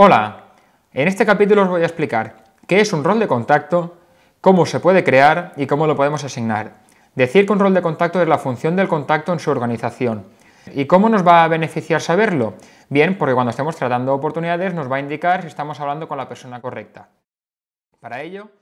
Hola, en este capítulo os voy a explicar qué es un rol de contacto, cómo se puede crear y cómo lo podemos asignar. Decir que un rol de contacto es la función del contacto en su organización. ¿Y cómo nos va a beneficiar saberlo? Bien, porque cuando estemos tratando oportunidades nos va a indicar si estamos hablando con la persona correcta. Para ello,